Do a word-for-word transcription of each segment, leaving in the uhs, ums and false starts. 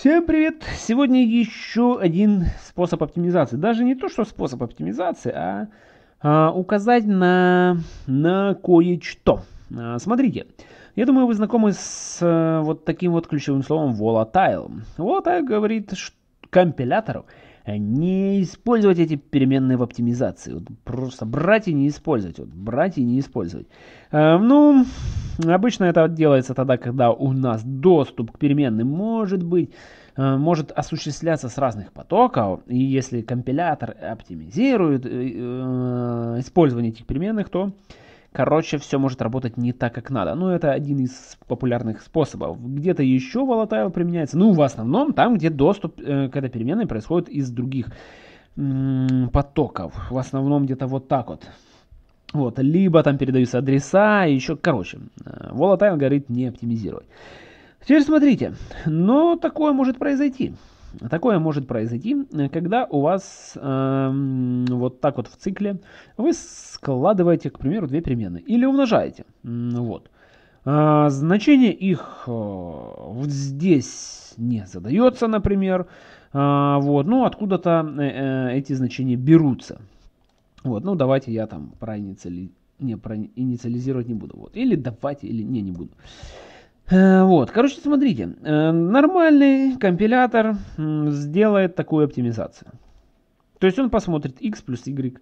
Всем привет! Сегодня еще один способ оптимизации. Даже не то, что способ оптимизации, а, а указать на, на кое-что. А, смотрите, я думаю, вы знакомы с а, вот таким вот ключевым словом volatile. Volatile говорит компилятору не использовать эти переменные в оптимизации. Вот просто брать и не использовать. Вот брать и не использовать. А, ну... Обычно это делается тогда, когда у нас доступ к переменным может быть, может осуществляться с разных потоков. И если компилятор оптимизирует использование этих переменных, то, короче, все может работать не так, как надо. Но это один из популярных способов. Где-то еще volatile применяется. Ну, в основном там, где доступ к этой переменной происходит из других потоков. В основном где-то вот так вот. Вот, либо там передаются адреса, и еще, короче, volatile говорит не оптимизировать. Теперь смотрите, но такое может произойти. Такое может произойти, когда у вас э, вот так вот в цикле вы складываете, к примеру, две переменные или умножаете. Вот. А, значение их вот здесь не задается, например. А, вот, ну, откуда-то эти значения берутся. Вот, ну давайте я там проинициали... не, проинициализировать не буду. Вот. Или давайте, или не, не буду. Э, вот, короче, смотрите. Э, нормальный компилятор сделает такую оптимизацию. То есть он посмотрит x плюс y.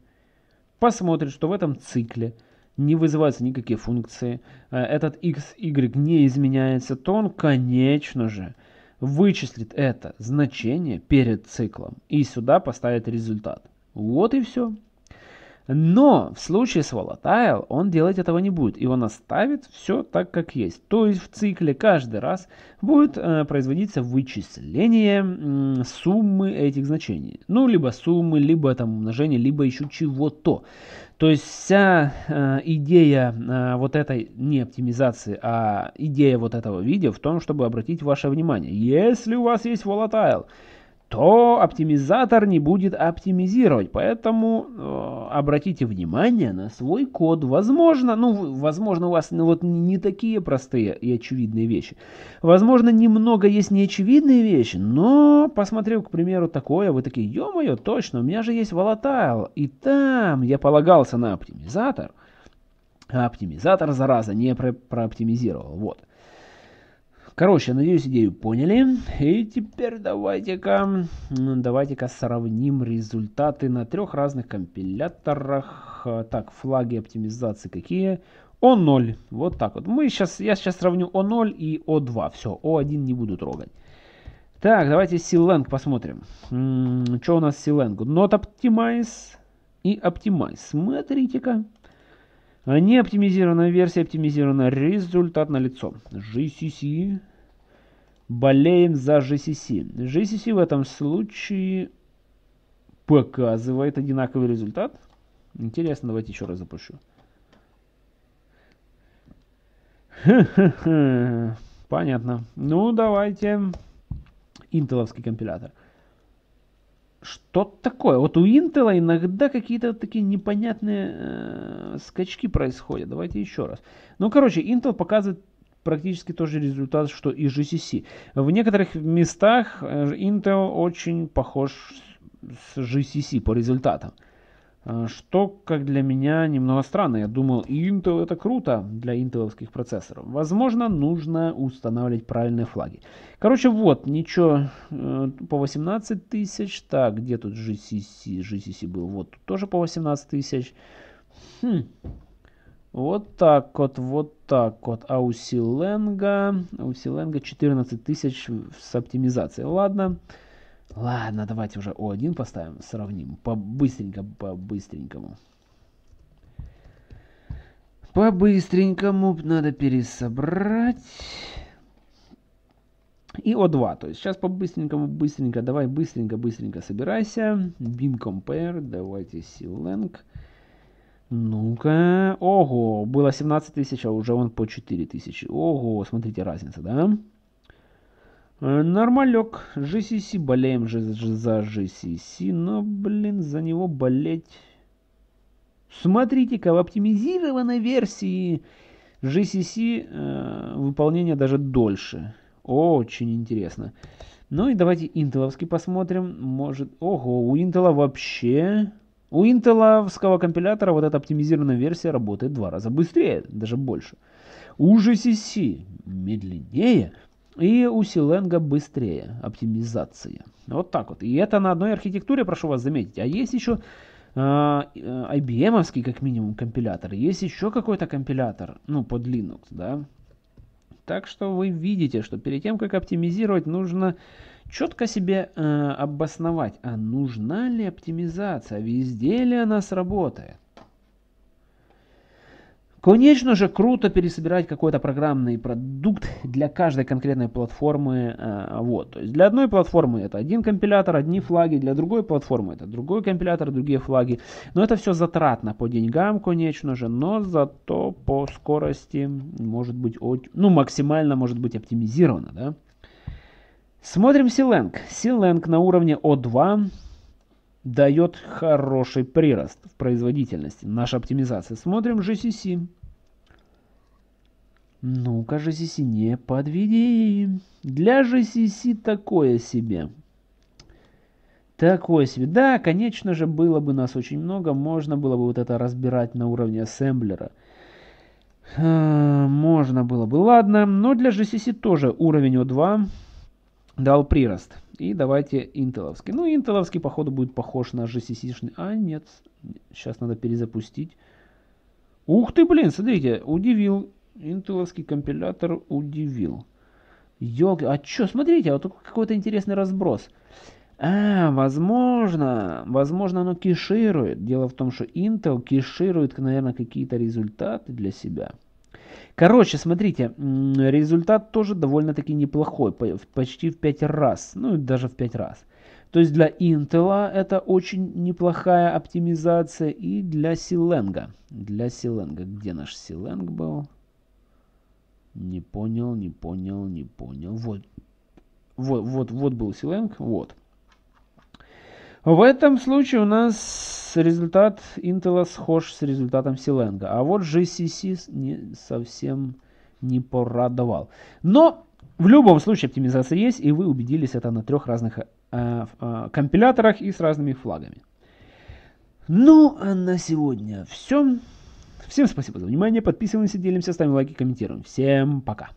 Посмотрит, что в этом цикле не вызываются никакие функции. Э, этот x, y не изменяется. То он, конечно же, вычислит это значение перед циклом. И сюда поставит результат. Вот и все. Но в случае с volatile он делать этого не будет. И он оставит все так, как есть. То есть в цикле каждый раз будет э, производиться вычисление э, суммы этих значений. Ну, либо суммы, либо там умножение, либо еще чего-то. То есть вся э, идея э, вот этой не оптимизации, а идея вот этого видео в том, чтобы обратить ваше внимание. Если у вас есть volatile, то оптимизатор не будет оптимизировать. Поэтому э, обратите внимание на свой код. Возможно, ну, возможно у вас ну, вот не такие простые и очевидные вещи. Возможно, немного есть неочевидные вещи. Но, посмотрев, к примеру, такое, вы такие, ё-моё, точно, у меня же есть volatile. И там я полагался на оптимизатор. А оптимизатор, зараза, не про прооптимизировал. Вот. Короче, надеюсь, идею поняли. И теперь давайте-ка давайте-ка сравним результаты на трех разных компиляторах. Так, флаги оптимизации какие? о ноль. Вот так вот. Мы сейчас, я сейчас сравню о ноль и о два. Все, о один не буду трогать. Так, давайте си лэнг посмотрим. М-м, что у нас с си лэнг? Not Optimize и Optimize. Смотрите-ка. Не оптимизированная версия, оптимизированная. Результат налицо. джи си си. Болеем за джи си си. джи си си в этом случае показывает одинаковый результат. Интересно, давайте еще раз запущу. Ха-ха-ха. Понятно. Ну, давайте. Интеловский компилятор. Что такое? Вот у Intel иногда какие-то такие непонятные э, скачки происходят. Давайте еще раз. Ну, короче, Intel показывает практически тот же результат, что и джи си си. В некоторых местах Intel очень похож с джи си си по результатам. Что, как для меня, немного странно. Я думал, Intel это круто для интеловских процессоров. Возможно, нужно устанавливать правильные флаги. Короче, вот, ничего, по восемнадцать тысяч. Так, где тут джи си си? джи си си был, вот, тут тоже по восемнадцать тысяч. Хм. Вот так вот, вот так вот. А у си лэнг, у си лэнг четырнадцать тысяч с оптимизацией. Ладно. Ладно, давайте уже о один поставим, сравним. По-быстренько, по-быстренькому. По-быстренькому надо пересобрать. И о два. То есть сейчас по-быстренькому, быстренько. Давай быстренько, быстренько собирайся. Bin compare. Давайте си лэнг. Ну-ка. Ого, было семнадцать тысяч, а уже он по четыре тысячи. Ого, смотрите, разница, да? Нормалек. джи си си. Болеем же за джи си си. Но, блин, за него болеть. Смотрите-ка, в оптимизированной версии джи си си э, выполнение даже дольше. Очень интересно. Ну и давайте интеловский посмотрим. Может... Ого, у Intel вообще... У интеловского компилятора вот эта оптимизированная версия работает в два раза быстрее, даже больше. У джи си си медленнее и у Clang быстрее оптимизация. Вот так вот. И это на одной архитектуре, прошу вас заметить. А есть еще э, ай би эм-овский как минимум компилятор. Есть еще какой-то компилятор, ну, под Linux, да. Так что вы видите, что перед тем, как оптимизировать, нужно четко себе э, обосновать, а нужна ли оптимизация, везде ли она сработает. Конечно же, круто пересобирать какой-то программный продукт для каждой конкретной платформы. Э, вот, то есть для одной платформы это один компилятор, одни флаги, для другой платформы это другой компилятор, другие флаги. Но это все затратно по деньгам, конечно же, но зато по скорости может быть, ну, максимально может быть оптимизировано, да. Смотрим Clang. Clang на уровне о два дает хороший прирост в производительности. Наша оптимизация. Смотрим джи си си. Ну-ка, джи си си не подведи. Для джи си си такое себе. Такое себе. Да, конечно же, было бы нас очень много. Можно было бы вот это разбирать на уровне ассемблера. Можно было бы. Ладно, но для джи си си тоже уровень о два дал прирост. И давайте интеловский. Ну, интеловский, походу, будет похож на джи си си-шный. А, нет. Сейчас надо перезапустить. Ух ты, блин, смотрите, удивил. Интеловский компилятор удивил. Ёлки, а чё, смотрите, вот какой-то интересный разброс. А, возможно, возможно, оно кеширует. Дело в том, что Intel кеширует, наверное, какие-то результаты для себя. Короче, смотрите, результат тоже довольно-таки неплохой, почти в пять раз, ну даже в пять раз. То есть для Intel это очень неплохая оптимизация и для Clang. Для Clang, где наш Clang был? Не понял, не понял, не понял. Вот, вот, вот, вот был Clang, вот. В этом случае у нас результат Intel схож с результатом Clang. А вот джи си си не, совсем не порадовал. Но в любом случае оптимизация есть, и вы убедились это на трех разных э, э, компиляторах и с разными флагами. Ну, а на сегодня все. Всем спасибо за внимание. Подписываемся, делимся, ставим лайки, комментируем. Всем пока.